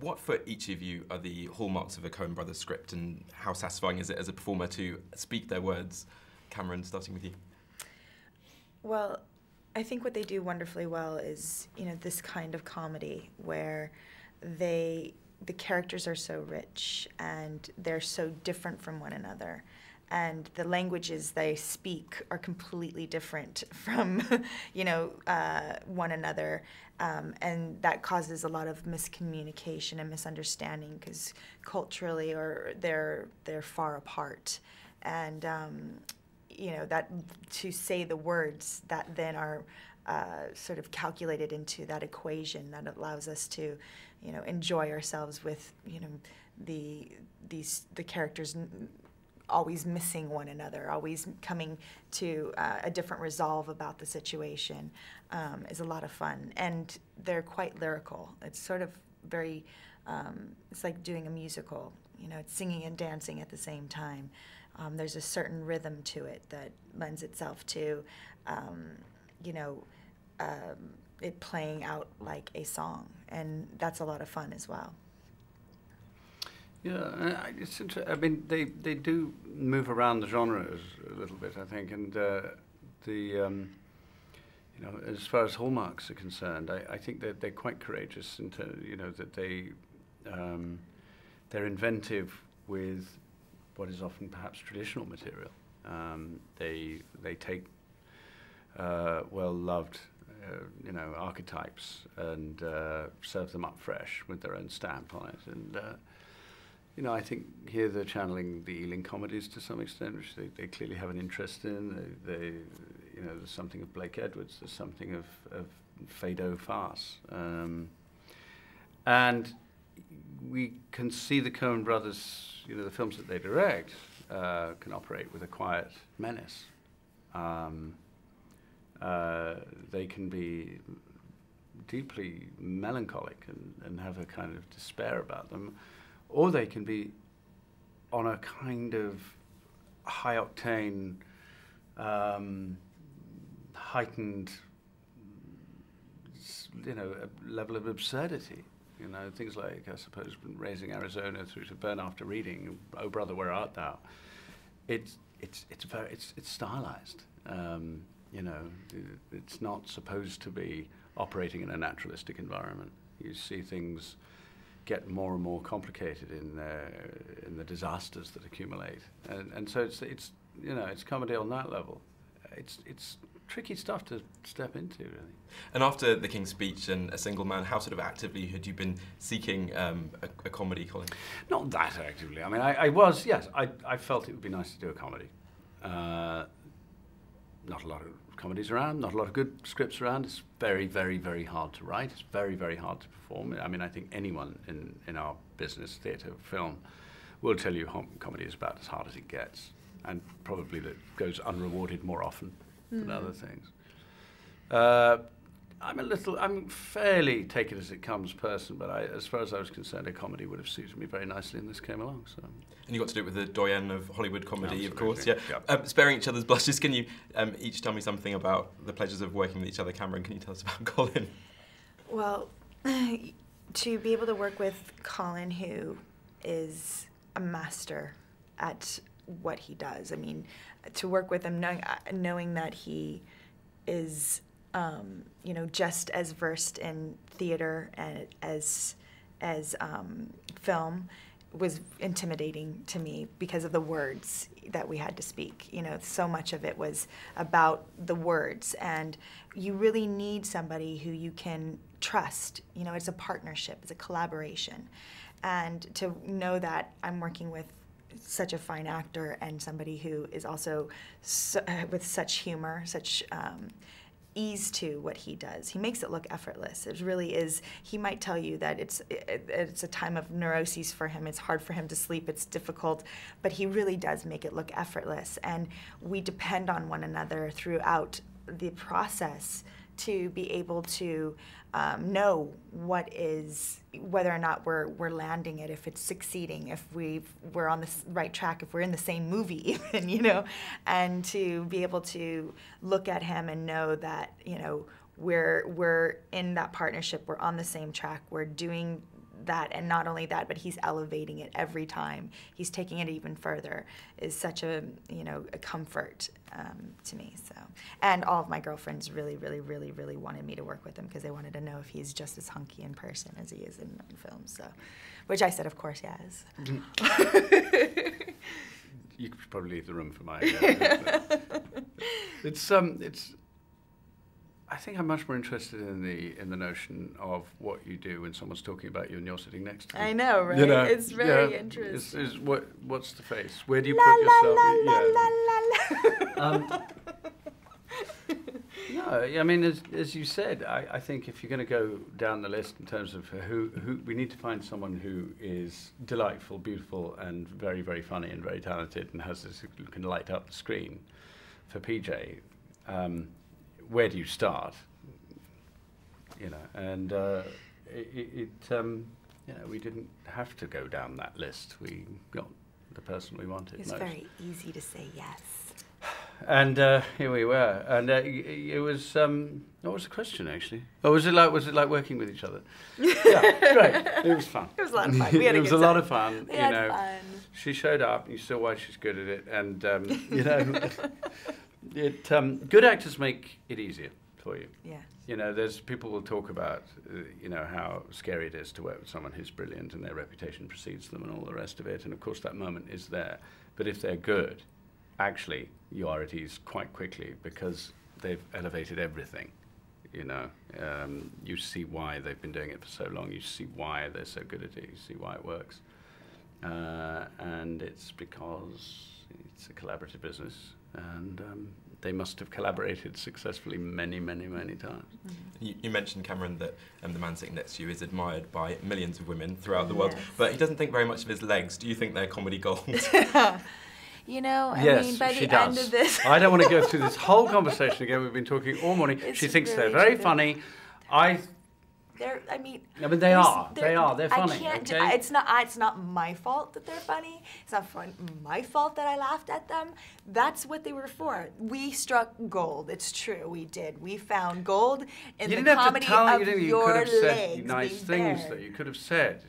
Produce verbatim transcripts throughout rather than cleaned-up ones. What for each of you are the hallmarks of a Coen Brothers script, and how satisfying is it as a performer to speak their words? Cameron, starting with you. Well, I think what they do wonderfully well is, you know, this kind of comedy where they, the characters are so rich and they're so different from one another. And the languages they speak are completely different from, you know, uh, one another. Um, and that causes a lot of miscommunication and misunderstanding because culturally or they're, they're far apart. And, um, you know, that to say the words that then are uh, sort of calculated into that equation that allows us to, you know, enjoy ourselves with, you know, the, these, the characters always missing one another, always coming to uh, a different resolve about the situation um, is a lot of fun. And they're quite lyrical. It's sort of very, um, it's like doing a musical. You know, it's singing and dancing at the same time. Um, there's a certain rhythm to it that lends itself to, um, you know, um, it playing out like a song. And that's a lot of fun as well. Yeah, it's interesting. I mean, they, they do move around the genres a little bit, I think, and uh, the, um, you know, as far as hallmarks are concerned, I, I think that they're quite courageous, in terms, you know, that they, um, they're inventive with what is often perhaps traditional material. Um, they, they take uh, well-loved, Uh, you know, archetypes and uh, serve them up fresh with their own stamp on it. And, uh, you know, I think here they're channeling the Ealing comedies to some extent, which they, they clearly have an interest in. They, they, you know, there's something of Blake Edwards, there's something of, of Fado farce. Um, and we can see the Coen brothers, you know, the films that they direct uh, can operate with a quiet menace. Um, Uh, they can be deeply melancholic and, and have a kind of despair about them, or they can be on a kind of high-octane, um, heightened, you know, level of absurdity. You know, things like, I suppose, Raising Arizona through to Burn After Reading, O Brother, Where Art Thou? It's, it's, it's, very, it's, it's stylized. Um, You know, it's not supposed to be operating in a naturalistic environment. You see things get more and more complicated in their, in the disasters that accumulate, and and so it's it's you know it's comedy on that level. It's it's tricky stuff to step into, really. And after The King's Speech and A Single Man, how sort of actively had you been seeking um, a, a comedy, Colin? Not that actively. I mean, I, I was yes. I I felt it would be nice to do a comedy. Uh, Not a lot of comedies around, not a lot of good scripts around. It's very, very, very hard to write. It's very, very hard to perform. I mean, I think anyone in, in our business, theatre, film, will tell you comedy is about as hard as it gets, and probably that goes unrewarded more often mm. than other things. Uh, I'm a little, I'm fairly take it as it comes person, but I, as far as I was concerned, a comedy would have suited me very nicely, and this came along. So. And you got to do it with the doyen of Hollywood comedy, Absolutely. Of course. Yeah. Yep. Um, sparing each other's blushes, can you um, each tell me something about the pleasures of working with each other? Cameron, can you tell us about Colin? Well, to be able to work with Colin, who is a master at what he does. I mean, to work with him, knowing, knowing that he is Um, you know, just as versed in theater and as as um, film was intimidating to me because of the words that we had to speak. You know, so much of it was about the words, and you really need somebody who you can trust. You know, it's a partnership, it's a collaboration, and to know that I'm working with such a fine actor and somebody who is also so, uh, with such humor, such um, ease to what he does. He makes it look effortless. It really is. He might tell you that it's it, it's a time of neuroses for him. It's hard for him to sleep. It's difficult, but he really does make it look effortless. And we depend on one another throughout the process to be able to um, know what is, whether or not we're, we're landing it, if it's succeeding, if we've, we're on the right track, if we're in the same movie even, you know, and to be able to look at him and know that, you know, we're, we're in that partnership, we're on the same track, we're doing that, and not only that, but he's elevating it every time. He's taking it even further. Is such a, you know, a comfort um, to me. So, and all of my girlfriends really, really, really, really wanted me to work with him because they wanted to know if he's just as hunky in person as he is in, in film. So, which I said, of course, yes. You could probably leave the room for my. Uh, it's um, it's. I think I'm much more interested in the in the notion of what you do when someone's talking about you and you're sitting next to them. I know, right? You know, it's very yeah, interesting. It's, it's what what's the face? Where do you la, put yourself? La, la, yeah. la, la, la. Um, no, I mean, as as you said, I, I think if you're going to go down the list in terms of who who we need to find someone who is delightful, beautiful, and very very funny and very talented and has this who can light up the screen for P J. Um, Where do you start? You know, and uh, it, it um, you know, we didn't have to go down that list. We got the person we wanted. It's very easy to say yes. And uh, here we were, and uh, it was. Um, what was the question actually? Oh, was it like was it like working with each other? Yeah, right. It was fun. It was a lot of fun. We had a good time. It was a lot of fun. We had fun. She showed up, and you saw why she's good at it, and um, you know. It, um, good actors make it easier for you. Yeah. You know, there's people will talk about, uh, you know, how scary it is to work with someone who's brilliant and their reputation precedes them and all the rest of it. And of course, that moment is there. But if they're good, actually, you are at ease quite quickly because they've elevated everything. You know, um, you see why they've been doing it for so long. You see why they're so good at it. You see why it works. Uh, and it's because it's a collaborative business. And um, they must have collaborated successfully many, many, many times. Mm-hmm. you, you mentioned, Cameron, that um, the man sitting next to you is admired by millions of women throughout the yes. world, but he doesn't think very much of his legs. Do you think they're comedy gold? You know, I yes, mean, by the does. end of this... I don't want to go through this whole conversation again. We've been talking all morning. It's she thinks really they're very true. funny. I... They're, I mean, no, but they are. They are. They're funny. I can't. Okay? It's not. It's not my fault that they're funny. It's not fun, my fault that I laughed at them. That's what they were for. We struck gold. It's true. We did. We found gold in the comedy of your legs. Nice things that you could have said.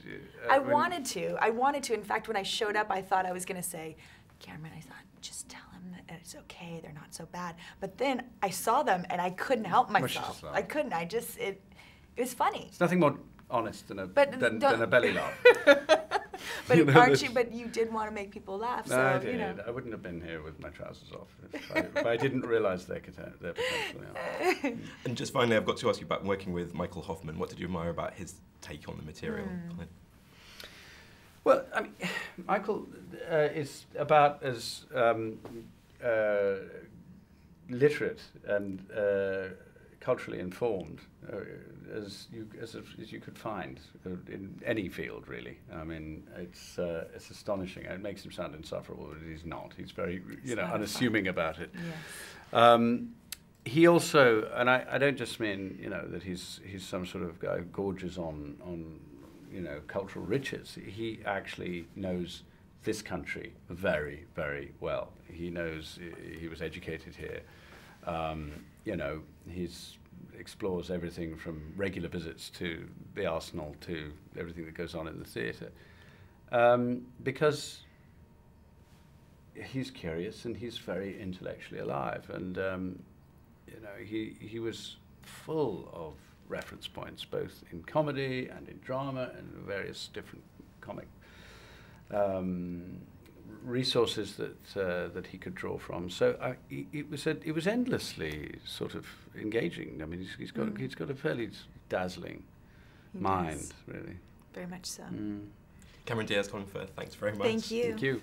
Uh, I wanted to. I wanted to. In fact, when I showed up, I thought I was going to say, Cameron. I thought, just tell him that it's okay. They're not so bad. But then I saw them, and I couldn't help myself. I couldn't. I just it. It was funny. It's nothing more honest than a than, than a belly laugh. But you know, aren't you? But you did want to make people laugh. No, so, I did. You know. I wouldn't have been here with my trousers off if I, if I didn't realise their, their potential. Yeah. And just finally, I've got to ask you about working with Michael Hoffman. What did you admire about his take on the material? Mm. Well, I mean, Michael uh, is about as um, uh, literate and. Uh, culturally informed uh, as you as, as you could find uh, in any field, really. I mean, it's uh, it's astonishing. It makes him sound insufferable, but he's not. He's very you know unassuming about it. Yes. Um, he also, and I, I don't just mean you know that he's he's some sort of guy who gorges on on you know cultural riches. He actually knows this country very very well. He knows he was educated here. Um, you know, he explores everything from regular visits to the Arsenal to everything that goes on in the theatre. Um, because he's curious and he's very intellectually alive. And, um, you know, he, he was full of reference points, both in comedy and in drama and various different comic um, resources that uh, that he could draw from, so uh, he, it was a, it was endlessly sort of engaging. I mean, he's, he's got mm. he's got a fairly dazzling he mind, does. really. Very much so. Mm. Cameron Diaz, Colin Firth, thanks very much. Thank you. Thank you.